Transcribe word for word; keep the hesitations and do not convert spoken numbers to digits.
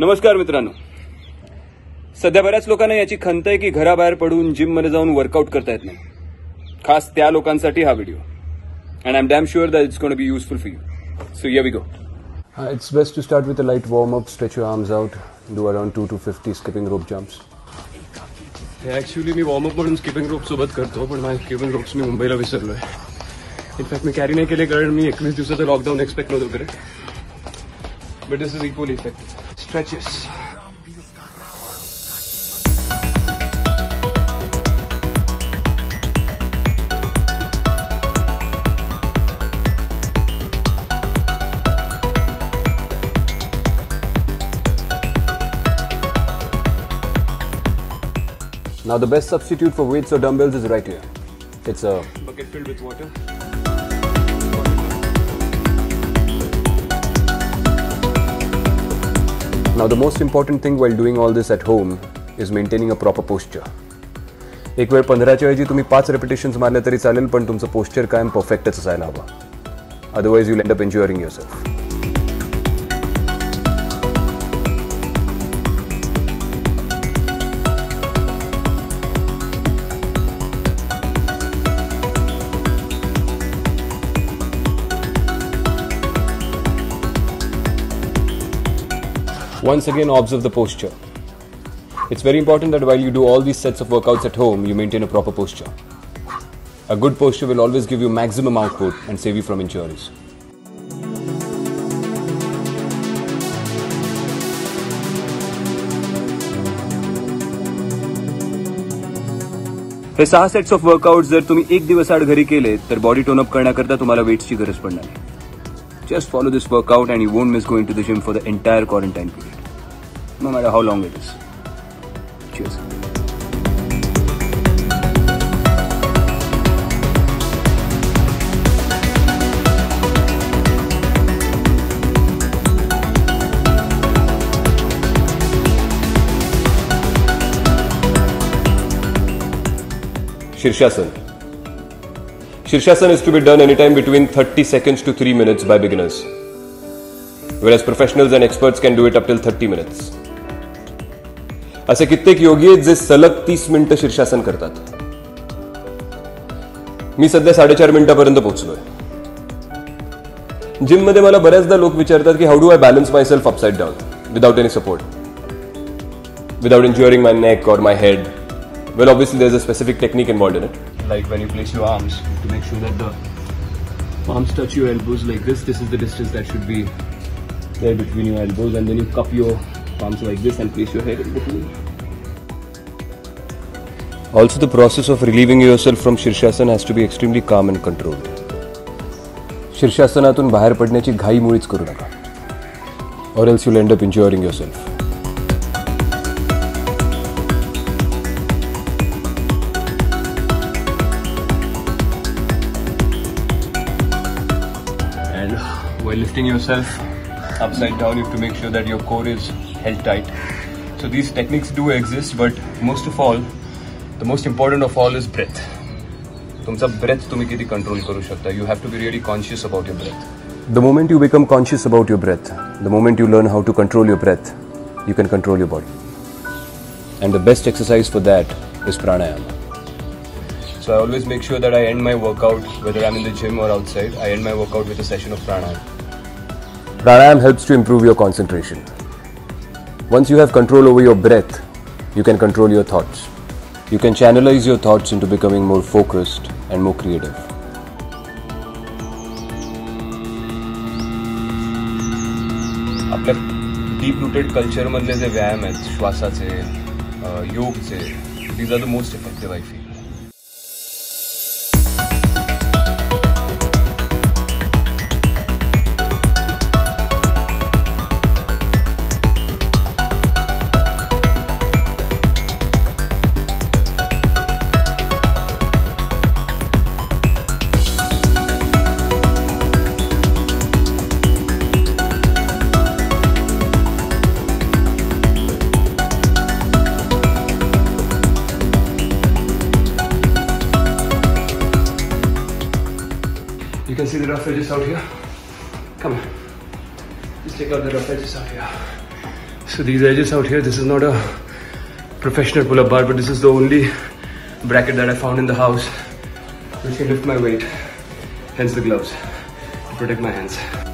नमस्कार मित्रांनो, सध्या बऱ्याच लोकांना याची खंत आहे की घराबाहेर पडून जिममध्ये जाऊन वर्कआउट करता येत नाही. खास त्या लोकांसाठी हा video and I am damn sure that it's going to be useful for you. So here we go. It's best to start with a light warm up, stretch your arms out, do around two to fifty skipping rope jumps. Actually मी warm up म्हणून skipping rope सोबत करतो, पण माझ्या skipping ropes मी मुंबईला विसरलो आहे. In fact मी carry नाही केले कारण मी एकवीस दिवसाचं लॉकडाऊन एक्सपेक्ट नव्हतो करत, but this is equally effective. Stretches. Now the best substitute for weights or dumbbells is right here. It's a bucket filled with water. Now the most important thing while doing all this at home is maintaining a proper posture. एक वेळ पंधराच्या ऐवजी तुम्ही पाच रेपिटेशन्स मारले तरी चालेल, पण तुमचं पोस्चर कायम परफेक्टच असायला हवं. Otherwise you will end up injuring yourself. Once again, observe the posture. It's very important that while you do all these sets of workouts at home, you maintain a proper posture. A good posture will always give you maximum output and save you from injuries. हे six sets of workouts जर तुम्ही एक दिवस आड घरी केले तर body tone up करण्याकरता तुम्हाला वेट्सची गरज पडणार नाही. Just follow this workout and you won't miss going to the gym for the entire quarantine period, no matter how long it is. Cheers. Shirshasana. Shirshasana is to be done anytime between thirty seconds to three minutes by beginners, whereas professionals and experts can do it up till thirty minutes. असे कित्येक योगी आहेत जे सलग तीस मिनिटं शीर्षासन करतात. मी सध्या साडेचार मिनिटांपर्यंत पोहोचलोय. जिम मध्ये मला बऱ्याचदा लोक विचारतात की how do I balance myself upside down without any support, without injuring my neck और my head. Well, obviously there is a specific technique involved in it. Like when you place your arms, to make sure that the arms touch your elbows like this, this is the distance that should be there between your elbows, and then you cup your palms like this and place your head in between. Also, the process of relieving yourself from Shirshasana has to be extremely calm and controlled. Shirshasanaतून बाहेर पडण्याची घाई मुळीच करू नका, or else you'll end up injuring yourself. By lifting yourself upside down, you have to make sure that your core is held tight. So these techniques do exist, but most of all, the most important of all is breath. तुमचा breath तुम्ही किती control करू शकता. You have to be really conscious about your breath. The moment you become conscious about your breath, the moment you learn how to control your breath, you can control your body. And the best exercise for that is pranayama. So I always make sure that I end my workout, whether I'm in the gym or outside, I end my workout with a session of pranayama. Pranayama helps to improve your concentration. Once you have control over your breath, you can control your thoughts. You can channelize your thoughts into becoming more focused and more creative. आपल्या deep rooted culture मधले जे व्यायाम आहेत, श्वासाचे, योगचे, these are the most effective I feel. You can see the rough edges out here. Come on, just take out the rough edges out here. So these edges out here, this is not a professional pull-up bar, but this is the only bracket that I found in the house which can lift my weight, hence the gloves to protect my hands.